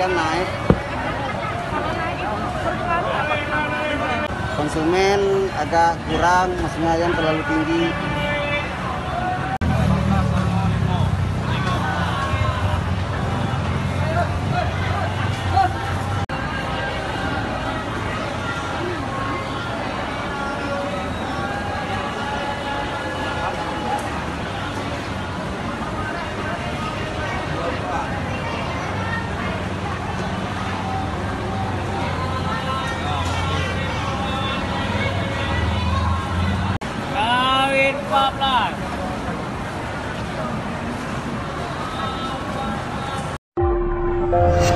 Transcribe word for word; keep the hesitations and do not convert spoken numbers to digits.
lumayan naik. Konsumen agak kurang, maksudnya yang terlalu tinggi. Live. Bye.